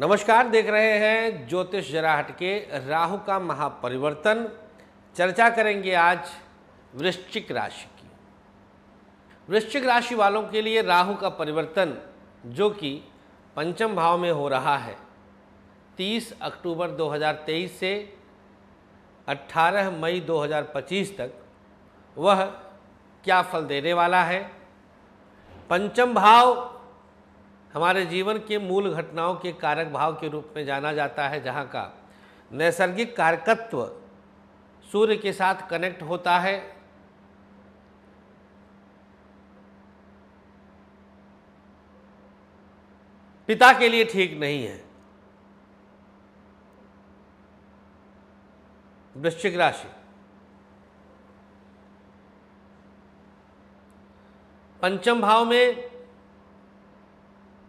नमस्कार, देख रहे हैं ज्योतिष जराहट के राहु का महापरिवर्तन। चर्चा करेंगे आज वृश्चिक राशि की। वृश्चिक राशि वालों के लिए राहु का परिवर्तन जो कि पंचम भाव में हो रहा है 30 अक्टूबर 2023 से 18 मई 2025 तक, वह क्या फल देने वाला है। पंचम भाव हमारे जीवन के मूल घटनाओं के कारक भाव के रूप में जाना जाता है, जहाँ का नैसर्गिक कारकत्व सूर्य के साथ कनेक्ट होता है। पिता के लिए ठीक नहीं है। वृश्चिक राशि पंचम भाव में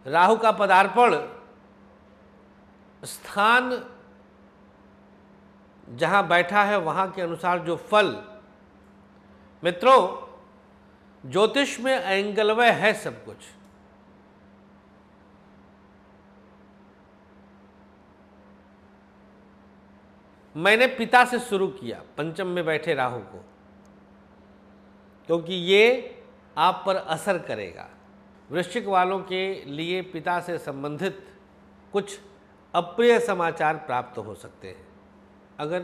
राहु का पदार्पण स्थान जहां बैठा है वहां के अनुसार जो फल, मित्रों ज्योतिष में एंगलवय है सब कुछ। मैंने पिता से शुरू किया पंचम में बैठे राहु को, क्योंकि ये आप पर असर करेगा। वृश्चिक वालों के लिए पिता से संबंधित कुछ अप्रिय समाचार प्राप्त हो सकते हैं। अगर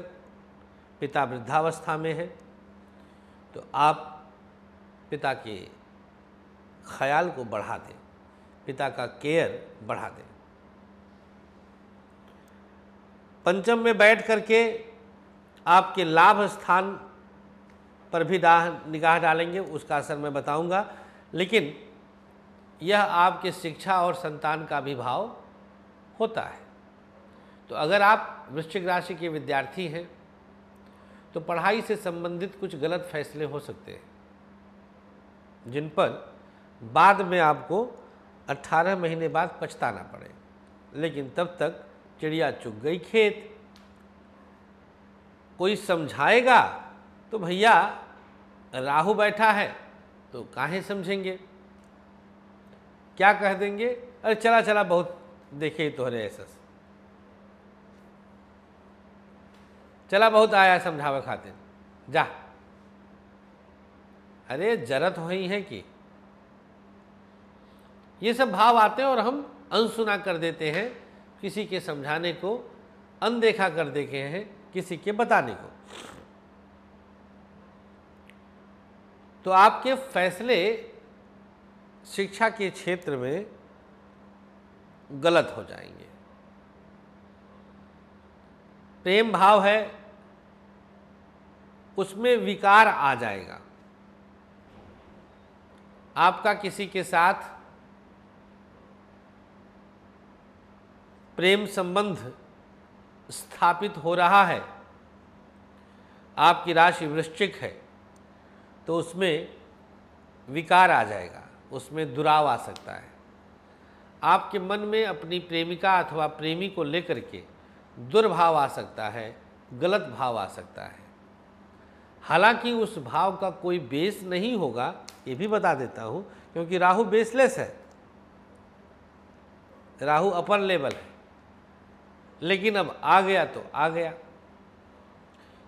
पिता वृद्धावस्था में है तो आप पिता के ख्याल को बढ़ा दें, पिता का केयर बढ़ा दें। पंचम में बैठ करके आपके लाभ स्थान पर भी निगाह डालेंगे, उसका असर मैं बताऊंगा, लेकिन यह आपके शिक्षा और संतान का भी भाव होता है। तो अगर आप वृश्चिक राशि के विद्यार्थी हैं तो पढ़ाई से संबंधित कुछ गलत फैसले हो सकते हैं, जिन पर बाद में आपको 18 महीने बाद पछताना पड़े, लेकिन तब तक चिड़िया चुग गई खेत। कोई समझाएगा तो भैया राहु बैठा है तो काहे समझेंगे, क्या कह देंगे, अरे चला चला बहुत देखे तोहरे ऐसा, चला बहुत आया समझावे खाते जा, अरे जरत हो ही है कि ये सब भाव आते हैं और हम अनसुना कर देते हैं, किसी के समझाने को अनदेखा कर देखे हैं, किसी के बताने को। तो आपके फैसले शिक्षा के क्षेत्र में गलत हो जाएंगे। प्रेम भाव है उसमें विकार आ जाएगा। आपका किसी के साथ प्रेम संबंध स्थापित हो रहा है, आपकी राशि वृश्चिक है तो उसमें विकार आ जाएगा, उसमें दुराव आ सकता है। आपके मन में अपनी प्रेमिका अथवा प्रेमी को लेकर के दुर्भाव आ सकता है, गलत भाव आ सकता है। हालांकि उस भाव का कोई बेस नहीं होगा, ये भी बता देता हूँ, क्योंकि राहु बेसलेस है, राहु अपर लेवल है, लेकिन अब आ गया तो आ गया।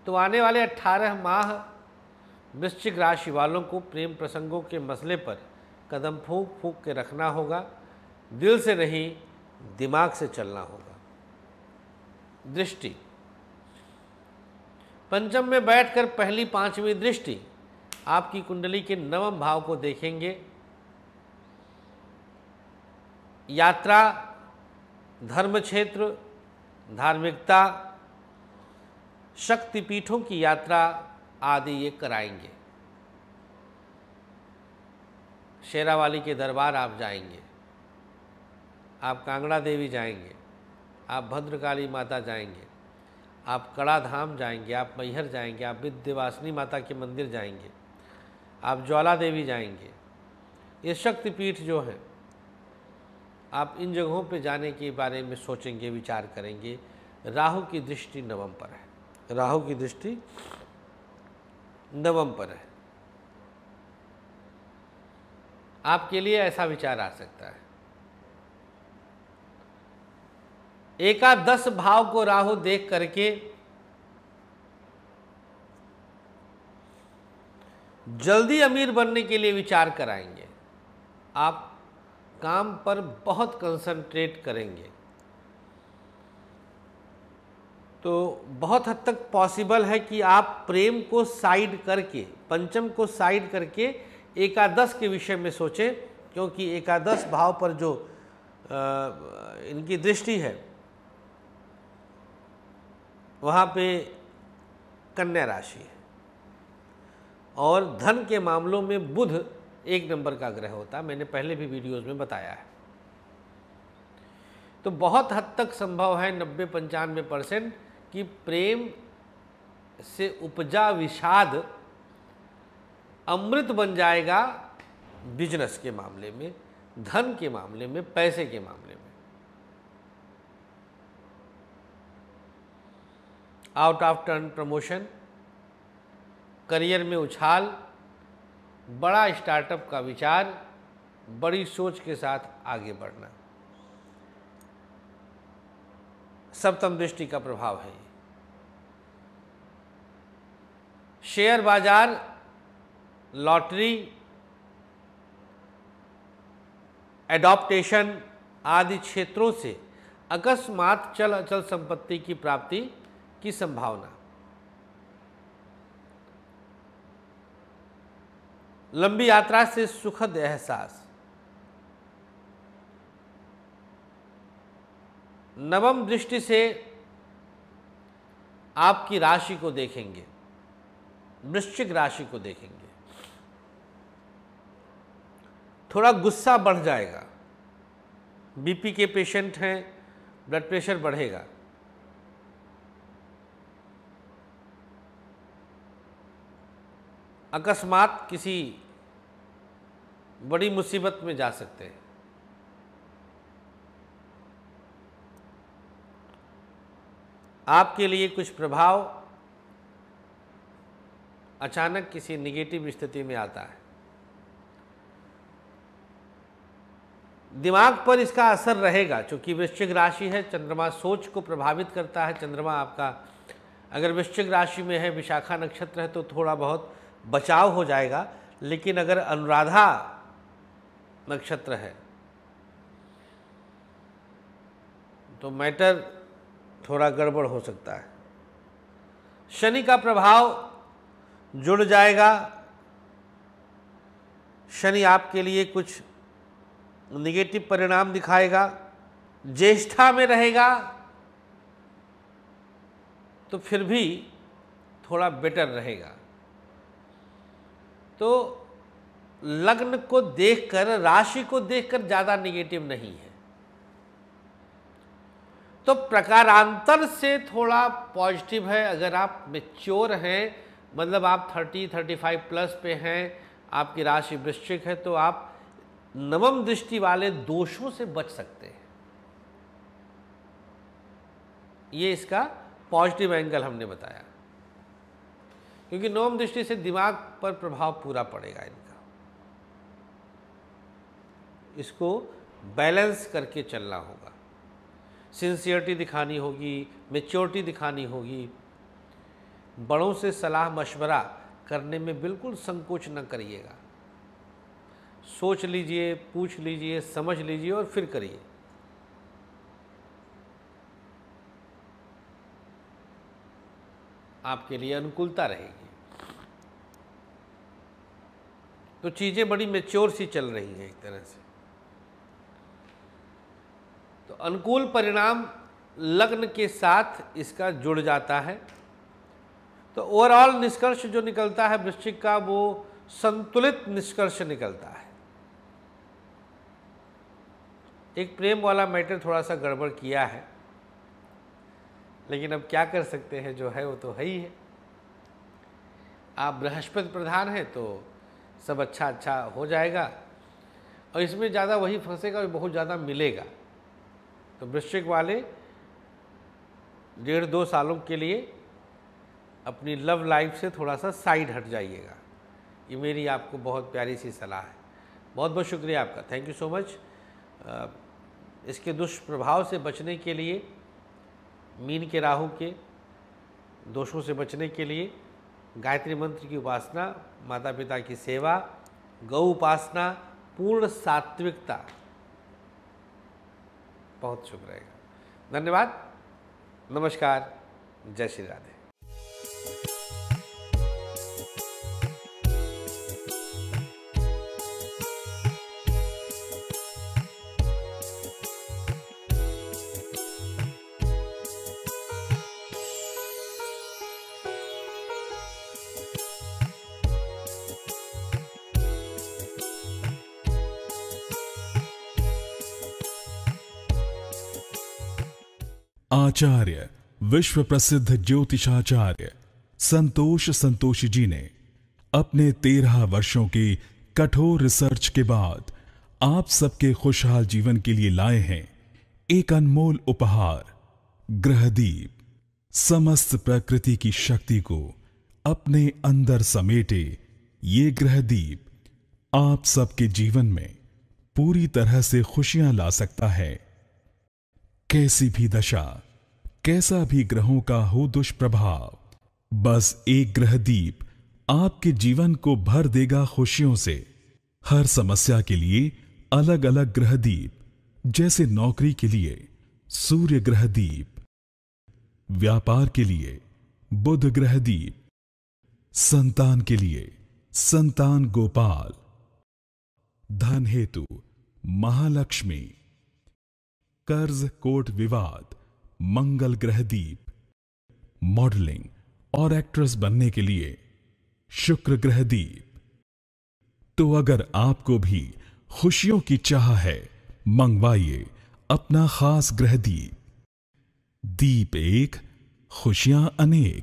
तो आने वाले 18 माह वृश्चिक राशि वालों को प्रेम प्रसंगों के मसले पर कदम फूंक फूंक के रखना होगा, दिल से नहीं दिमाग से चलना होगा। दृष्टि पंचम में बैठकर पहली पांचवी दृष्टि आपकी कुंडली के नवम भाव को देखेंगे। यात्रा, धर्म क्षेत्र, धार्मिकता, शक्तिपीठों की यात्रा आदि ये कराएंगे। शेरावाली के दरबार आप जाएंगे, आप कांगड़ा देवी जाएंगे, आप भद्रकाली माता जाएंगे, आप कड़ा धाम जाएंगे, आप मैहर जाएंगे, आप विद्यवासिनी माता के मंदिर जाएंगे, आप ज्वाला देवी जाएंगे। ये शक्तिपीठ जो है, आप इन जगहों पे जाने के बारे में सोचेंगे, विचार करेंगे। राहु की दृष्टि नवम पर है, राहु की दृष्टि नवम पर है। आपके लिए ऐसा विचार आ सकता है। एकादश भाव को राहु देख करके जल्दी अमीर बनने के लिए विचार कराएंगे। आप काम पर बहुत कंसंट्रेट करेंगे तो बहुत हद तक पॉसिबल है कि आप प्रेम को साइड करके, पंचम को साइड करके एकादश के विषय में सोचें, क्योंकि एकादश भाव पर जो इनकी दृष्टि है वहाँ पे कन्या राशि है और धन के मामलों में बुध 1 नंबर का ग्रह होता है। मैंने पहले भी वीडियोस में बताया है। तो बहुत हद तक संभव है 90-95% कि प्रेम से उपजा विषाद अमृत बन जाएगा बिजनेस के मामले में, धन के मामले में, पैसे के मामले में। Out of turn promotion, career में उछाल, बड़ा स्टार्टअप का विचार, बड़ी सोच के साथ आगे बढ़ना, सप्तम दृष्टि का प्रभाव है। शेयर बाजार, लॉटरी, एडॉप्टेशन आदि क्षेत्रों से अकस्मात चल अचल संपत्ति की प्राप्ति की संभावना, लंबी यात्रा से सुखद एहसास। नवम दृष्टि से आपकी राशि को देखेंगे, वृश्चिक राशि को देखेंगे, थोड़ा गुस्सा बढ़ जाएगा। बीपी के पेशेंट हैं, ब्लड प्रेशर बढ़ेगा। अकस्मात किसी बड़ी मुसीबत में जा सकते हैं। आपके लिए कुछ प्रभाव अचानक किसी नेगेटिव स्थिति में आता है। दिमाग पर इसका असर रहेगा, चूँकि वृश्चिक राशि है, चंद्रमा सोच को प्रभावित करता है। चंद्रमा आपका अगर वृश्चिक राशि में है, विशाखा नक्षत्र है, तो थोड़ा बहुत बचाव हो जाएगा। लेकिन अगर अनुराधा नक्षत्र है तो मैटर थोड़ा गड़बड़ हो सकता है। शनि का प्रभाव जुड़ जाएगा। शनि आपके लिए कुछ निगेटिव परिणाम दिखाएगा। ज्येष्ठा में रहेगा तो फिर भी थोड़ा बेटर रहेगा। तो लग्न को देखकर, राशि को देखकर ज़्यादा निगेटिव नहीं है। तो प्रकारांतर से थोड़ा पॉजिटिव है। अगर आप मैच्योर हैं, मतलब आप 30-35+ पे हैं, आपकी राशि वृश्चिक है, तो आप नवम दृष्टि वाले दोषों से बच सकते हैं। ये इसका पॉजिटिव एंगल हमने बताया, क्योंकि नवम दृष्टि से दिमाग पर प्रभाव पूरा पड़ेगा इनका। इसको बैलेंस करके चलना होगा, सिंसियरिटी दिखानी होगी, मैच्योरिटी दिखानी होगी। बड़ों से सलाह मशवरा करने में बिल्कुल संकोच न करिएगा। सोच लीजिए, पूछ लीजिए, समझ लीजिए और फिर करिए। आपके लिए अनुकूलता रहेगी। तो चीज़ें बड़ी मैच्योर सी चल रही हैं एक तरह से। तो अनुकूल परिणाम लग्न के साथ इसका जुड़ जाता है। तो ओवरऑल निष्कर्ष जो निकलता है वृश्चिक का, वो संतुलित निष्कर्ष निकलता है। एक प्रेम वाला मैटर थोड़ा सा गड़बड़ किया है, लेकिन अब क्या कर सकते हैं, जो है वो तो है ही है। आप बृहस्पति प्रधान हैं तो सब अच्छा अच्छा हो जाएगा, और इसमें ज़्यादा वही फंसेगा और बहुत ज़्यादा मिलेगा। तो वृश्चिक वाले 1.5-2 सालों के लिए अपनी लव लाइफ से थोड़ा सा साइड हट जाइएगा। ये मेरी आपको बहुत प्यारी सी सलाह है। बहुत बहुत शुक्रिया आपका, थैंक यू सो मच। इसके दुष्प्रभाव से बचने के लिए मीन के राहु के दोषों से बचने के लिए गायत्री मंत्र की उपासना, माता पिता की सेवा, गौ उपासना, पूर्ण सात्विकता बहुत शुभ रहेगा। धन्यवाद, नमस्कार, जय श्री राधे। आचार्य विश्व प्रसिद्ध ज्योतिषाचार्य संतोष संतोषी जी ने अपने 13 वर्षों की कठोर रिसर्च के बाद आप सबके खुशहाल जीवन के लिए लाए हैं एक अनमोल उपहार, ग्रहदीप। समस्त प्रकृति की शक्ति को अपने अंदर समेटे ये ग्रहदीप आप सबके जीवन में पूरी तरह से खुशियां ला सकता है। कैसी भी दशा, कैसा भी ग्रहों का हो दुष्प्रभाव, बस एक ग्रहदीप आपके जीवन को भर देगा खुशियों से। हर समस्या के लिए अलग अलग ग्रहदीप, जैसे नौकरी के लिए सूर्य ग्रहदीप, व्यापार के लिए बुध ग्रहदीप, संतान के लिए संतान गोपाल, धन हेतु महालक्ष्मी, कर्ज कोट विवाद मंगल ग्रहदीप, मॉडलिंग और एक्ट्रेस बनने के लिए शुक्र ग्रहदीप। तो अगर आपको भी खुशियों की चाह है, मंगवाइए अपना खास ग्रहदीप। दीप एक, खुशियां अनेक।